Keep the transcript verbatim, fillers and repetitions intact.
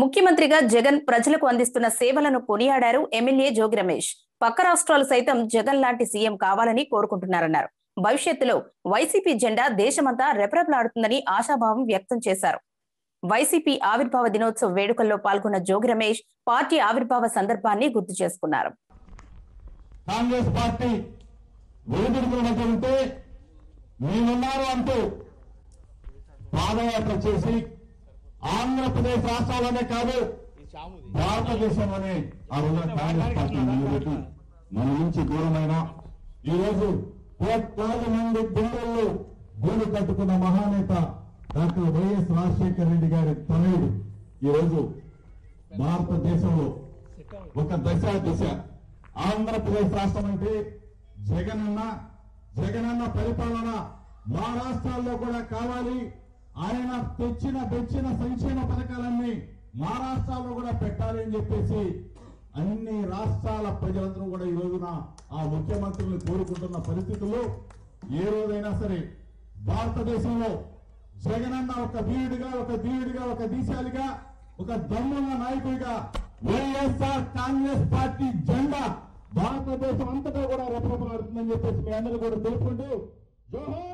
ముఖ్యమంత్రిగా జగన్ ప్రజలకు అందిస్తున్న సేవలను కొనియాడారు ఎమ్మెల్యే జోగి రమేష్. పక్క రాష్ట్రాలు సైతం జగన్ లాంటి సీఎం కావాలని కోరుకుంటున్నారన్నారు. భవిష్యత్తులో వైసీపీ జెండా దేశమంతా రెపరెపలాడుతుందని ఆశాభావం వ్యక్తం చేశారు. వైసీపీ ఆవిర్భావ దినోత్సవ వేడుకల్లో పాల్గొన్న జోగి రమేష్ పార్టీ ఆవిర్భావ సందర్భాన్ని గుర్తు చేసుకున్నారు. కాంగ్రెస్ పార్టీ వెలుగుడుకుంటే మేమున్నారు అంటూ పాదయాత్ర చేసి ఆంధ్రప్రదేశ్ రాష్ట్రాలనే కాదు భారతదేశంలోనే ఆ రోజున కాంగ్రెస్ పార్టీ నిలబెట్టి మన నుంచి దూరమైన ఈరోజు కోట్లాది మంది గుండెల్లో గూడు కట్టుకున్న మహానేత డాక్టర్ వైఎస్ రాజశేఖర రెడ్డి గారి తనయుడు ఈరోజు భారతదేశంలో ఒక దశ దిశ. ఆంధ్రప్రదేశ్ రాష్ట్రం అంటే జగనన్న జగనన్న పరిపాలన మా రాష్ట్రాల్లో కూడా కావాలి. ఆయన తెచ్చిన తెచ్చిన సంక్షేమ పథకాలన్నీ మా రాష్ట్రాల్లో కూడా పెట్టాలి అని చెప్పేసి అన్ని రాష్ట్రాల ప్రజలందరూ కూడా ఈ రోజున ఆ ముఖ్యమంత్రులను కోరుకుంటున్న పరిస్థితుల్లో ఏ రోజైనా సరే భారతదేశంలో జగనన్న ఒక వీరుడిగా ఒక ధీరుడిగా ఒక దిశాలిగా ఒక దమ్మున్న నాయకుడిగా వైఎస్ఆర్ కాంగ్రెస్ పార్టీ జెండా భారతదేశం అంతటా కూడా రెపరెపలాడుతుందని చెప్పేసి మీ అందరూ కూడా తెలుసుకుంటూ జోహార్.